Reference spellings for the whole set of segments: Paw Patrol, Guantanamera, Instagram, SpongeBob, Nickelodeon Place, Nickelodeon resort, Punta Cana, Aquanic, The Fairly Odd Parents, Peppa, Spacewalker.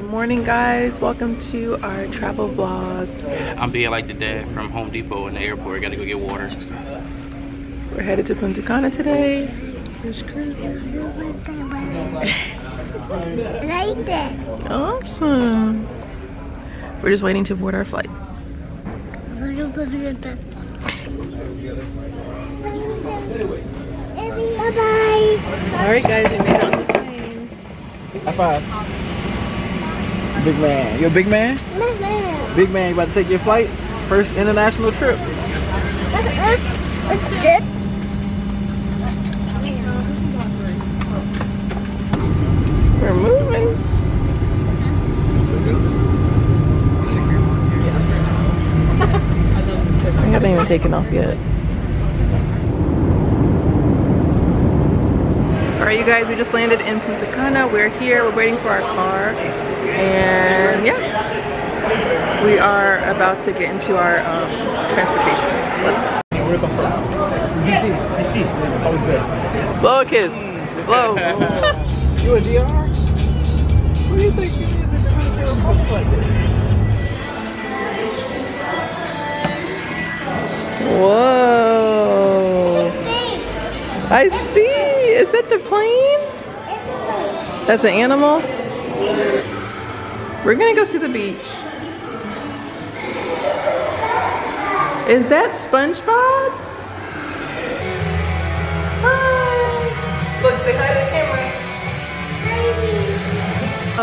Good morning, guys. Welcome to our travel vlog. I'm being like the dad from Home Depot in the airport. Gotta go get water and stuff. We're headed to Punta Cana today. There's crazy. Like that. Awesome. We're just waiting to board our flight. Bye-bye. All right, guys, we made it on the plane. High five. Big man. Yo, big man? Big man. Big man, you about to take your flight? First international trip. What's this? We're moving. We haven't even taken off yet. Alright, you guys, we just landed in Punta Cana. We're here, we're waiting for our car, and yeah, we are about to get into our transportation. So let's go. Blow a kiss. Blow. You a DR? What do you think you need to do like this? Whoa. I see. Is that the plane? That's an animal? We're gonna go see the beach. Is that SpongeBob? Hi! Look, say hi to the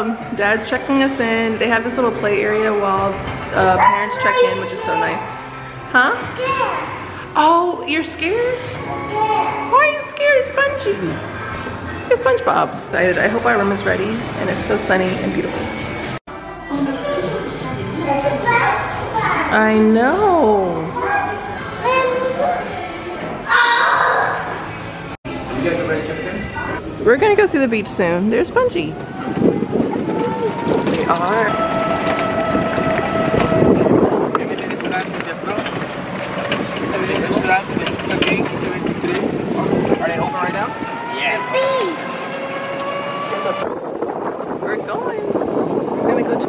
camera. Hi. Dad's checking us in. They have this little play area while parents check in, which is so nice. Huh? Oh, you're scared? Why are you scared? It's spongy. It's SpongeBob. I hope our room is ready, and it's so sunny and beautiful. I know. You guys are ready to check in? We're gonna go see the beach soon. There's Spongy. We are. We're going. We're gonna go to.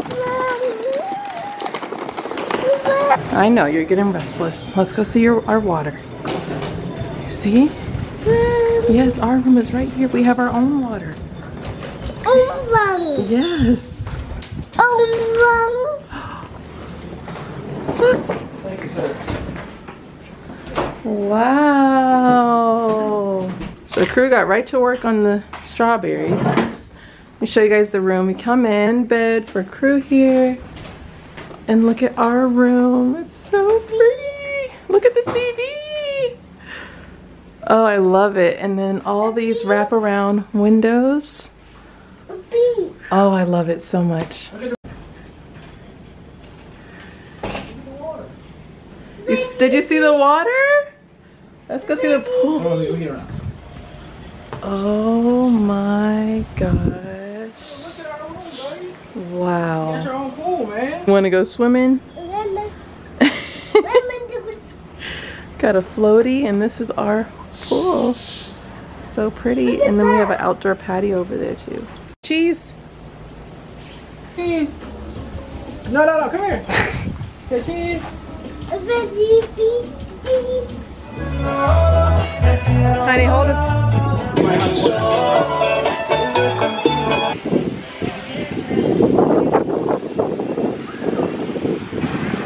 I know you're getting restless. Let's go see our water. See? Yes, our room is right here. We have our own water. Own water. Yes. Own water. Look. Thank you, sir. Wow. So the crew got right to work on the strawberries. Let me show you guys the room. We come in bed for crew here, and look at our room. It's so pretty. Look at the TV. Oh, I love it. And then all these wraparound windows. Oh, I love it so much. Did you see the water? Let's go see the pool. Oh my God. Wow. That's your own pool, man. Want to go swimming? Got a floaty, and this is our pool. So pretty. And then we have an outdoor patio over there, too. Cheese. Cheese. No, no, no. Come here. Say cheese. Honey, hold it.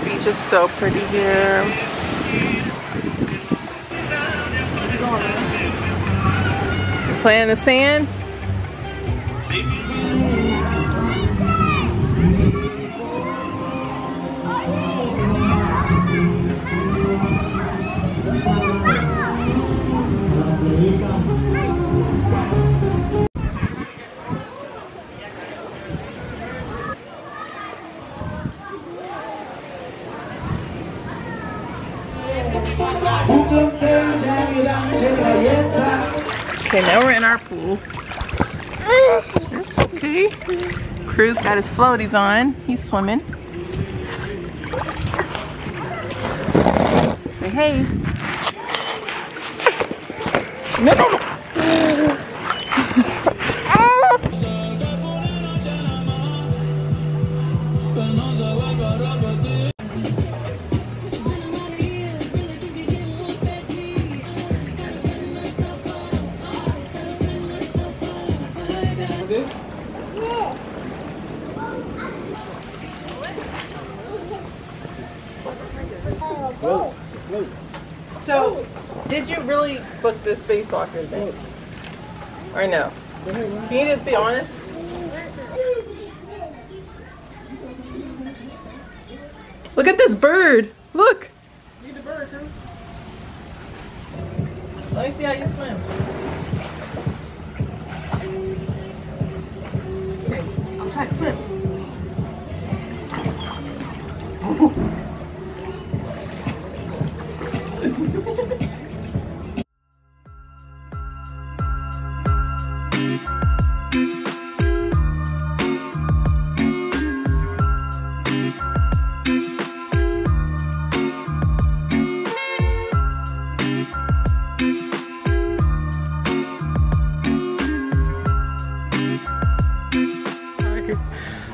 Beach is so pretty here. You're playing in the sand. Okay, now we're in our pool. That's okay. Crew's got his floaties on. He's swimming. Say hey. No, no, no. Did you really book this Spacewalker thing? Or no? Can you just be honest? Look at this bird! Look! You're the bird, girl. Let me see how you swim. Okay, I'll try to swim.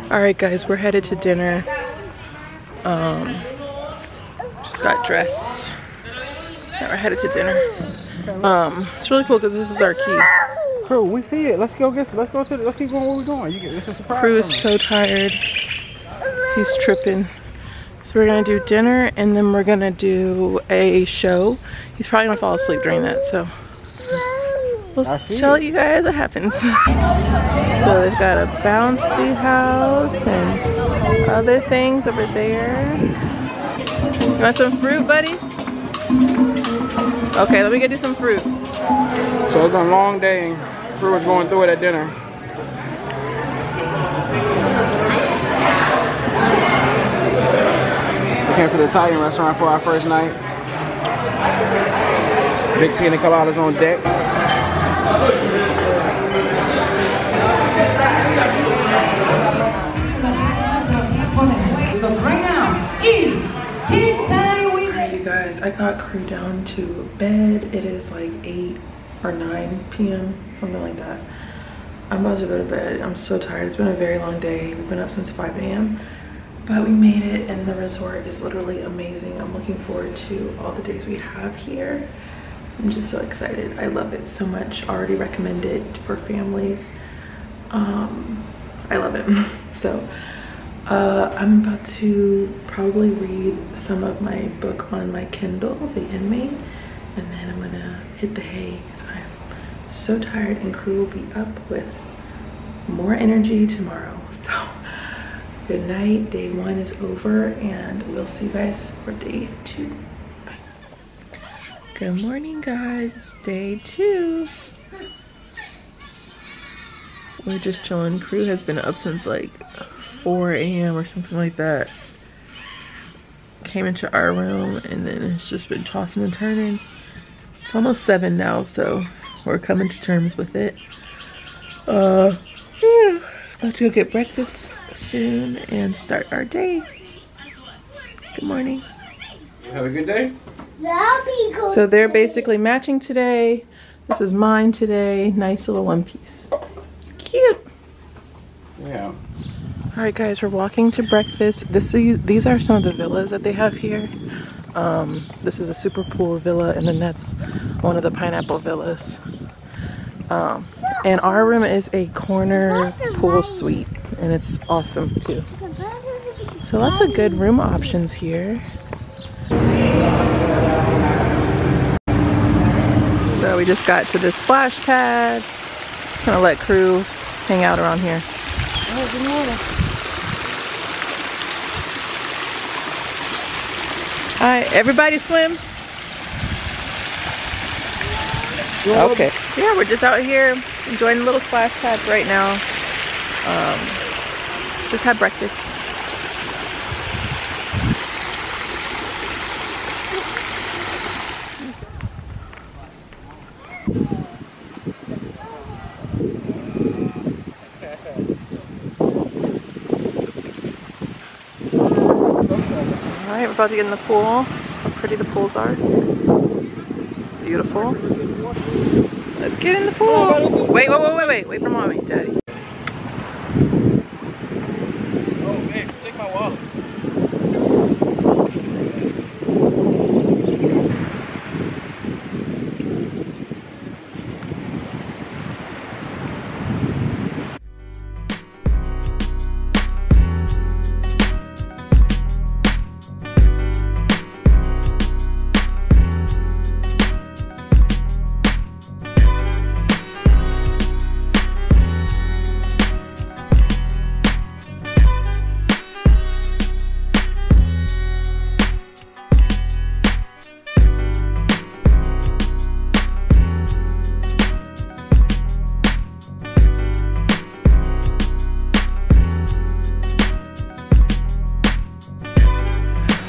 Alright guys, we're headed to dinner. Just got dressed. Now we're headed to dinner. It's really cool because this is our key. Crew, we see it. Let's go get. Let's keep going where we're going. You get this is a surprise. Crew is so tired. He's tripping. So we're gonna do dinner and then we're gonna do a show. He's probably gonna fall asleep during that. So we'll show you guys what happens. So they've got a bouncy house and other things over there. You want some fruit, buddy? Okay, let me get you some fruit. So it's been a long day and crew was going through it at dinner. We came to the Italian restaurant for our first night. Big pina coladas on deck. Because right now is kid time. Alright you guys, I got crew down to bed. It is like 8 or 9 p.m. something like that. I'm about to go to bed. I'm so tired. It's been a very long day. We've been up since 5 a.m. but we made it and the resort is literally amazing. I'm looking forward to all the days we have here. I'm just so excited. I love it so much. I already recommend it for families. I love it. So I'm about to probably read some of my book on my Kindle, The Inmate, and then I'm gonna hit the hay because I'm so tired and crew will be up with more energy tomorrow. So good night. Day one is over and we'll see you guys for day two. Bye. Good morning guys, day two. We're just chilling. Crew has been up since like 4 a.m. or something like that. Came into our room and then it's just been tossing and turning. It's almost 7 now, so we're coming to terms with it. Yeah. I'll have to go get breakfast soon and start our day. Good morning. Have a good day. So they're basically matching today. This is mine today. Nice little one piece. Cute. Yeah. All right guys, we're walking to breakfast. These are some of the villas that they have here. This is a super pool villa and then that's one of the pineapple villas. And our room is a corner pool suite and it's awesome too. So lots of good room options here. So we just got to this splash pad. Just gonna let crew hang out around here. Oh, good morning. Alright, everybody swim. Okay. Yeah, we're just out here enjoying the little splash pad right now. Just had breakfast. Alright, we're about to get in the pool. That's how pretty the pools are. Beautiful. Let's get in the pool. Wait, wait, wait, wait, wait. Wait for mommy, daddy. Oh, hey, take my wallet.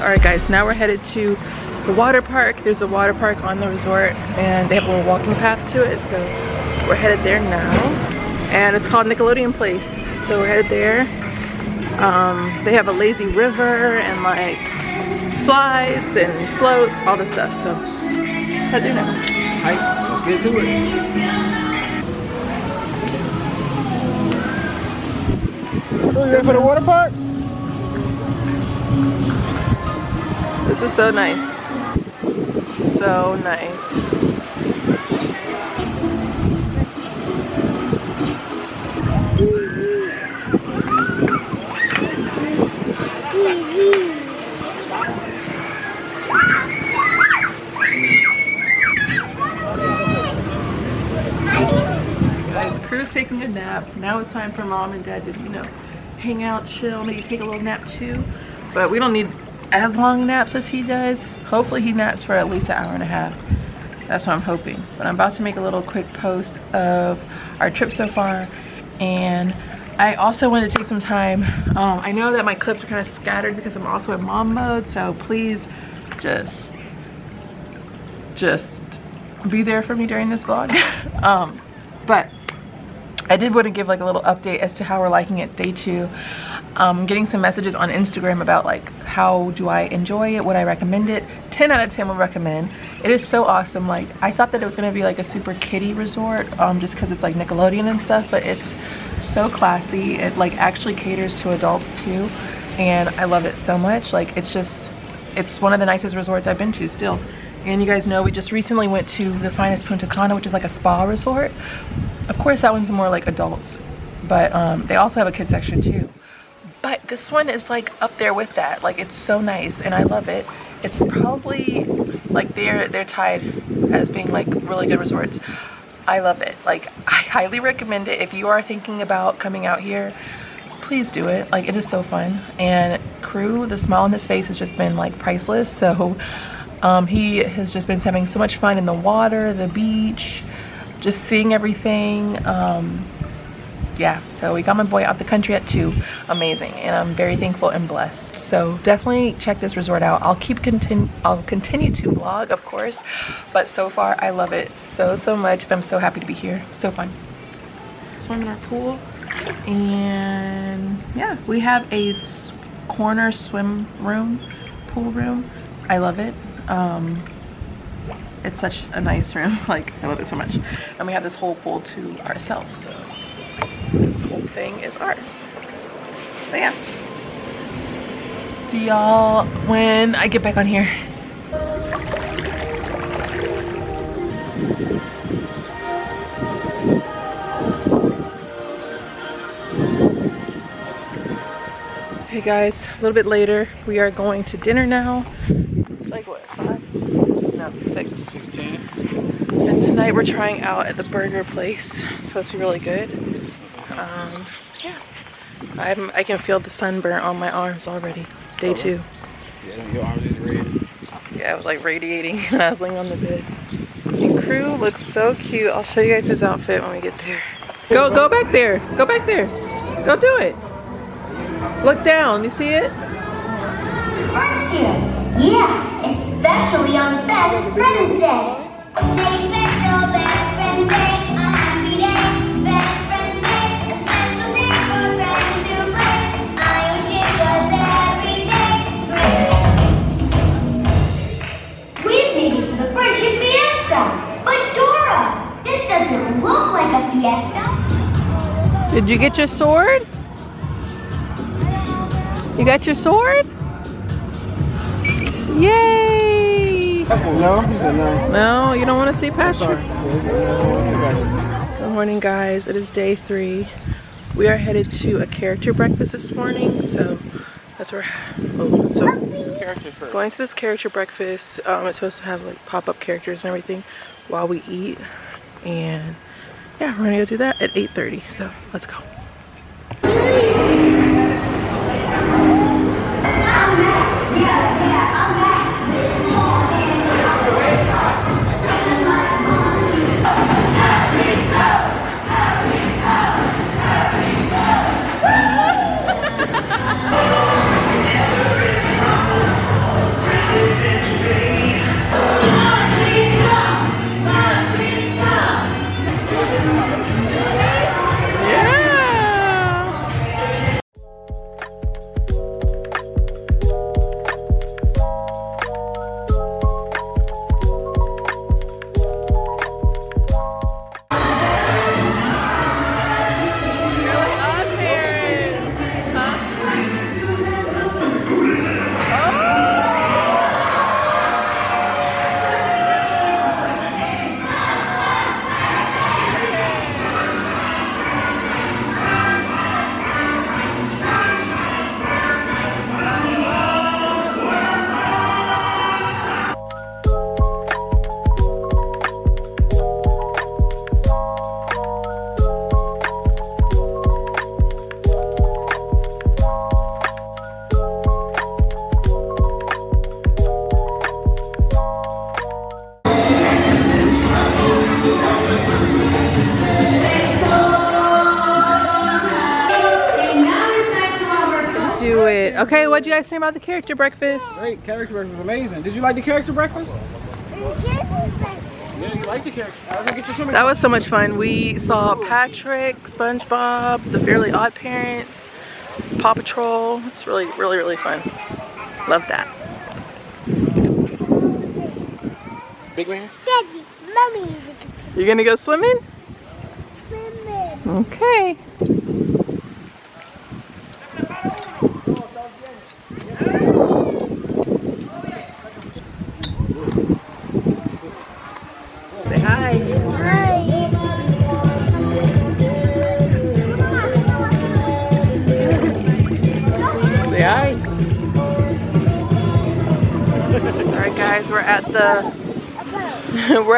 Alright guys, now we're headed to the water park. There's a water park on the resort and they have a little walking path to it, so we're headed there now. And it's called Nickelodeon Place, so we're headed there. They have a lazy river and like slides and floats, all this stuff, so head there now. Alright, let's get to it. So you ready for the water park? This is so nice. So nice. Guys, crew's taking a nap. Now it's time for mom and dad to, you know, hang out, chill, maybe take a little nap too. But we don't need as long naps as he does. Hopefully he naps for at least an hour and a half. That's what I'm hoping. But I'm about to make a little quick post of our trip so far, and I also want to take some time. I know that my clips are kind of scattered because I'm also in mom mode, so please just be there for me during this vlog. But I did want to give like a little update as to how we're liking it. It's day two. Getting some messages on Instagram about like how do I enjoy it, would I recommend it. 10 out of 10 would recommend. It is so awesome. Like I thought that it was gonna be like a super kiddie resort just because it's like Nickelodeon and stuff, but it's so classy. It like actually caters to adults too, and I love it so much. Like it's one of the nicest resorts I've been to still. And you guys know we just recently went to the finest Punta Cana, which is like a spa resort. Of course, that one's more like adults, but they also have a kids section too. But this one is like up there with that. Like it's so nice and I love it. It's probably like they're tied as being like really good resorts. I love it. Like I highly recommend it. If you are thinking about coming out here, please do it. Like it is so fun. And Crew, the smile on his face has just been like priceless. So he has just been having so much fun in the water, the beach, just seeing everything. Yeah, so we got my boy out the country at 2. Amazing, and I'm very thankful and blessed. So definitely check this resort out. I'll continue to vlog, of course, but so far I love it so much, and I'm so happy to be here. So fun. Swim in our pool, and yeah, we have a corner swim room, pool room. I love it. It's such a nice room. Like I love it so much, and we have this whole pool to ourselves. So. This whole thing is ours. But yeah, see y'all when I get back on here. Hey guys, a little bit later. We are going to dinner now. It's like what, 5? No, 6. 16. And tonight we're trying out at the burger place. It's supposed to be really good. Yeah, I can feel the sunburn on my arms already. Day 2. Yeah, your arms is red. Yeah, I was like radiating and I was laying on the bed. And Crew looks so cute. I'll show you guys his outfit when we get there. Go back there. Go back there. Go do it. Look down. You see it? Yeah, especially on Best Friends Day. Make special Best Friends Day. Did you get your sword? You got your sword? Yay! No, he said no. No, you don't want to see Patrick? Good morning guys, it is day 3. We are headed to a character breakfast this morning, so that's where going to this character breakfast. It's supposed to have like pop-up characters and everything while we eat, and yeah, we're gonna go do that at 8:30, so let's go. Okay, what'd you guys think about the character breakfast? Great, character breakfast was amazing. Did you like the character breakfast? Yeah, you like the character. That was so much fun. We saw Patrick, SpongeBob, The Fairly Odd Parents, Paw Patrol. It's really, really, really fun. Love that. Big man? Daddy, mommy. You're gonna go swimming? Swimming. Okay. Guys, we're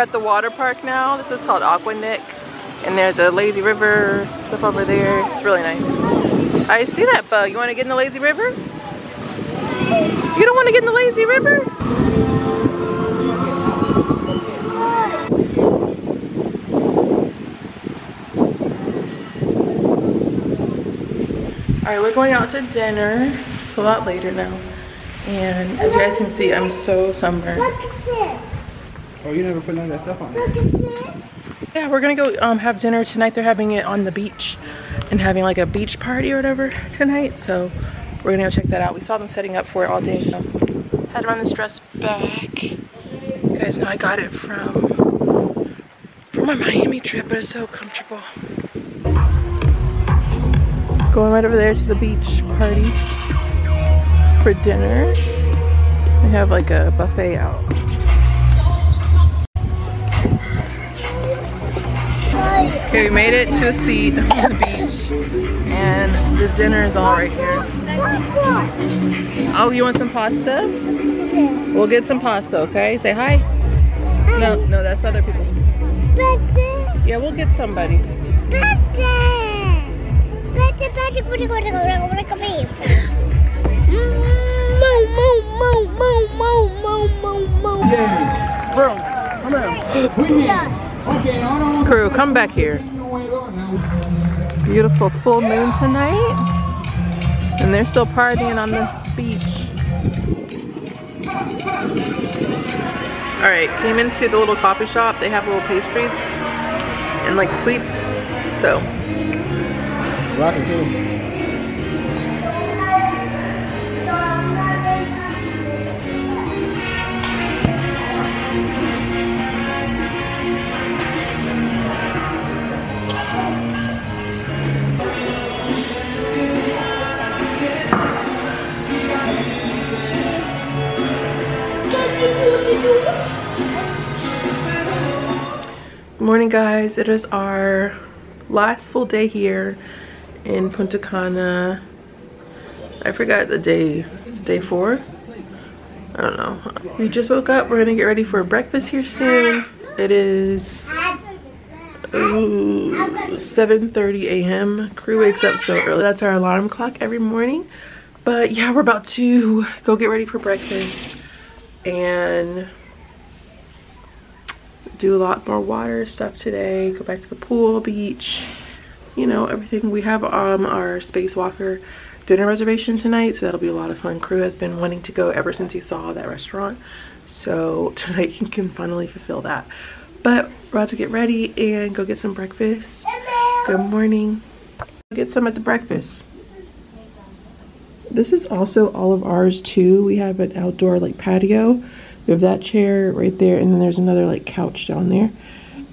at the water park now. This is called Aquanic, and there's a lazy river stuff over there. It's really nice. I see that bug. You want to get in the lazy river? You don't want to get in the lazy river? All right, we're going out to dinner. It's a lot later now. And as you guys can see, I'm so sunburned. Look at this. Oh, you never put none of that stuff on. Look at this. Yeah, we're gonna go have dinner tonight. They're having it on the beach and having like a beach party or whatever tonight. So we're gonna go check that out. We saw them setting up for it all day. Had to run this dress back. You guys know I got it from my Miami trip, but it's so comfortable. Going right over there to the beach party. For dinner, they have like a buffet out. Okay, we made it to a seat on the beach, and the dinner is all right here. Oh, you want some pasta? We'll get some pasta, okay? Say hi. No, no, that's other people. Yeah, we'll get somebody. Yeah. Bro, come out. We here. Crew, come back here. Beautiful full moon tonight. And they're still partying on the beach. Alright, came into the little coffee shop. They have little pastries and like sweets. So. Rockin' too. Morning guys, it is our last full day here in Punta Cana. I forgot the day. It's day 4? I don't know. We just woke up. We're gonna get ready for breakfast here soon. It is 7:30 a.m. Crew wakes up so early. That's our alarm clock every morning. But yeah, we're about to go get ready for breakfast and do a lot more water stuff today, go back to the pool, beach, you know, everything. We have our Spacewalker dinner reservation tonight, so that'll be a lot of fun. Crew has been wanting to go ever since he saw that restaurant, so tonight he can finally fulfill that. But we're about to get ready and go get some breakfast. Good morning. Get some at the breakfast. This is also all of ours too. We have an outdoor like patio. We have that chair right there, and then there's another like couch down there,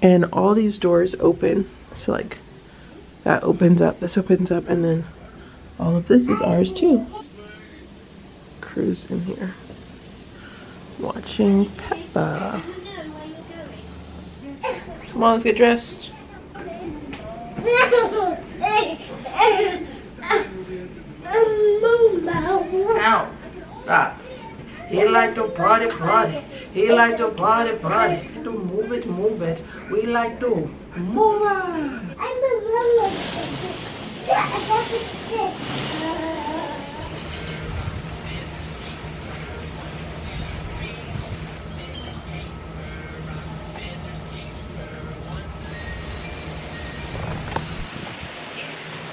and all these doors open, so like that opens up, this opens up, and then all of this is ours too. Crew's in here watching Peppa. Come on, let's get dressed. Ow, stop. He like to party, party. He like to party, party. To move it, move it. We like to move it.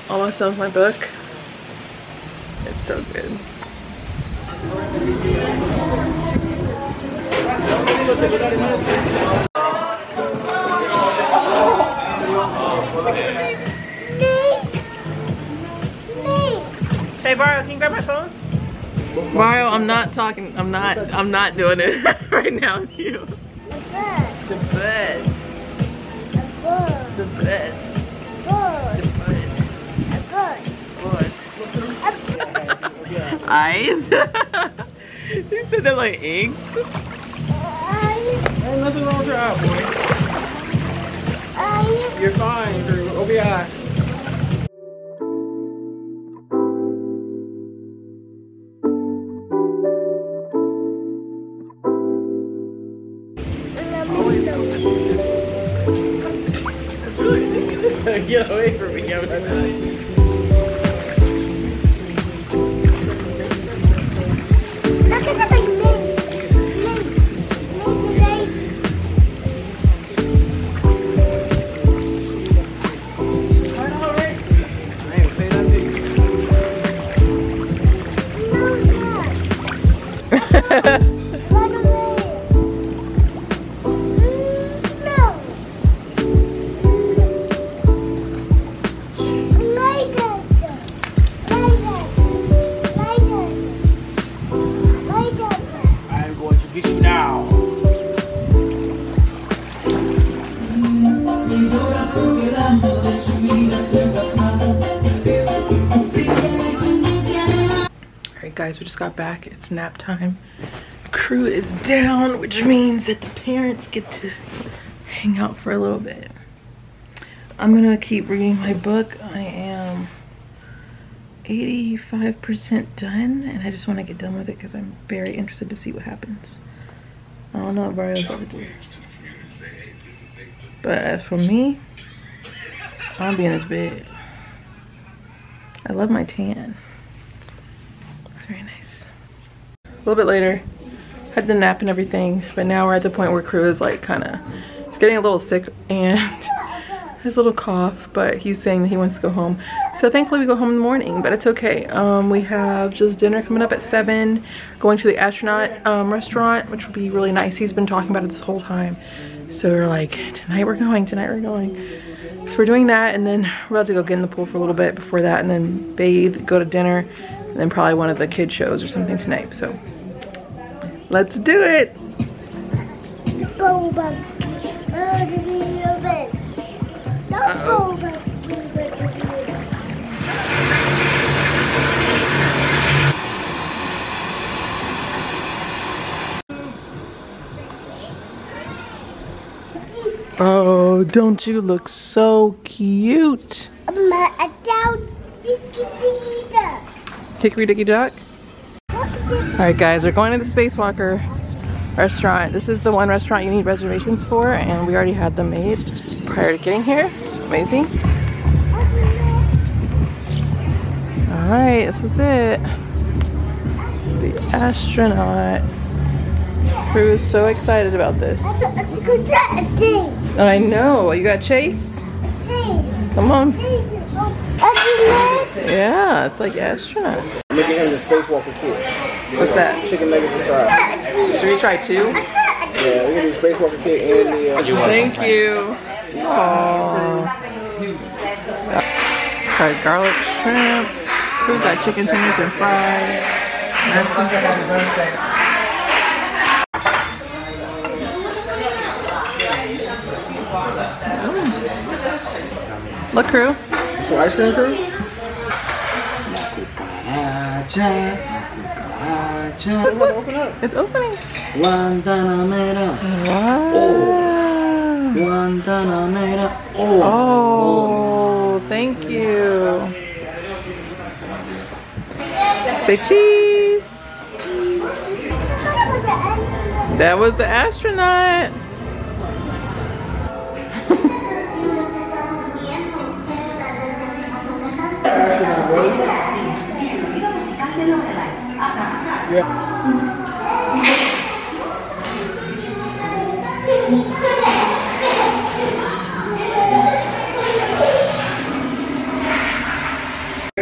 Almost done with my book. It's so good. Should I borrow? Can you grab my phone? Mario, I'm not doing it right now with you. The birds. The birds. Eyes. You said they're like eggs. Ain't nothing wrong with your eye, boy. You're fine, Drew. Open your eye. That's really ridiculous. Get away from me, everybody. Guys, we just got back. It's nap time. The crew is down, which means that the parents get to hang out for a little bit. I'm gonna keep reading my book. I am 85% done, and I just want to get done with it because I'm very interested to see what happens. I don't know what Bario's gonna do, but as for me, I'll be in this bed. I love my tan. Very nice. A little bit later, had the nap and everything, but now we're at the point where Crew is like it's getting a little sick and his little cough, but he's saying that he wants to go home. So thankfully we go home in the morning, but it's okay. We have just dinner coming up at 7, going to the Astronaut restaurant, which will be really nice. He's been talking about it this whole time. So we're like, tonight we're going. So we're doing that, and then we're about to go get in the pool for a little bit before that, and then bathe, go to dinner, and then probably one of the kid shows or something tonight. So let's do it. Oh, don't you look so cute? Hickory Dickory Dock. Alright guys, we're going to the Spacewalker restaurant. This is the one restaurant you need reservations for, and we already had them made prior to getting here. It's amazing. Alright, this is it. The astronauts. Crew is so excited about this. I know. You got Chase? Come on. Yeah, it's like astronaut. I'm making him the Spacewalker kid. What's that? Chicken nuggets and fries. Should we try 2? Yeah, we're gonna do Spacewalker kid and the. Thank you. Aww. Got garlic shrimp. We got chicken tenders and fries. Look, Crew. So ice cream Crew? It's opening. Guantanamera. Oh. Guantanamera. Oh. Oh, thank you. Say cheese. That was the astronaut. Yeah.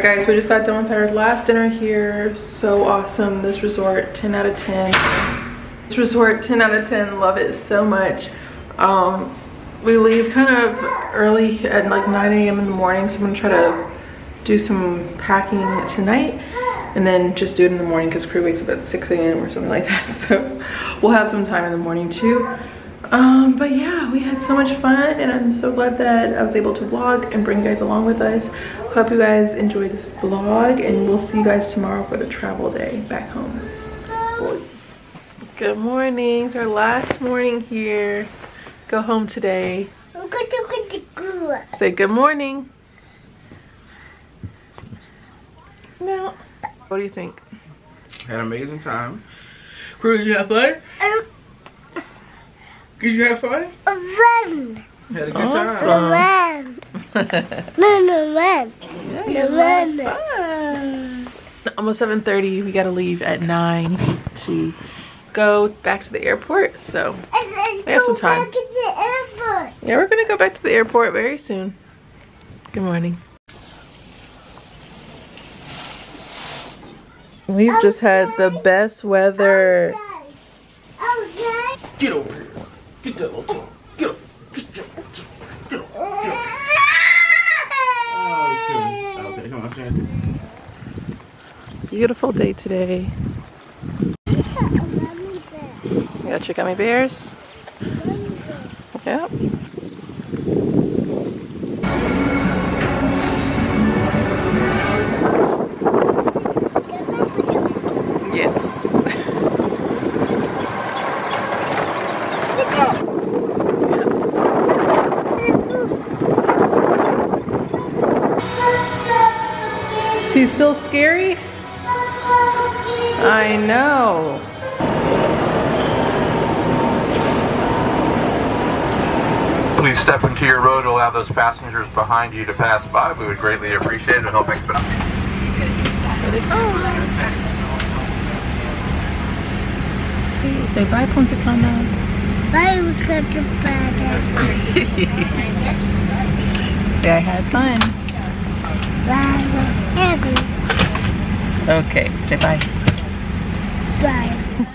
Guys, we just got done with our last dinner here. So awesome. This resort, 10 out of 10. This resort, 10 out of 10. Love it so much. We leave kind of early at like 9 a.m. in the morning. So I'm going to try to do some packing tonight and then just do it in the morning because crew wakes up at 6 a.m. or something like that. So we'll have some time in the morning too. But yeah, we had so much fun and I'm so glad that I was able to vlog and bring you guys along with us. Hope you guys enjoyed this vlog and we'll see you guys tomorrow for the travel day back home. Boy. Good morning. It's our last morning here. Go home today. Say good morning. Now, what do you think? Had an amazing time. Crew, did you have fun? Did you have fun? Run. Had a good time. Run. Run. Run. Run. Almost 7:30. We gotta leave at 9 to go back to the airport. So we have some time. Back to the airport. Yeah, we're gonna go back to the airport very soon. Good morning. We've just had the best weather. Okay. Get over here. Get that little toe. Get up. Get up. Get up. Get up. Oh, okay. Come on, Shandy. Beautiful day today. You got your gummy bears? Yep. Yes. He's still scary? I know. Please step into your road to allow those passengers behind you to pass by. We would greatly appreciate it and help expedite. Say bye, Punta Cana. Bye, Punta Cana. Say I had fun. Okay, say bye. Bye.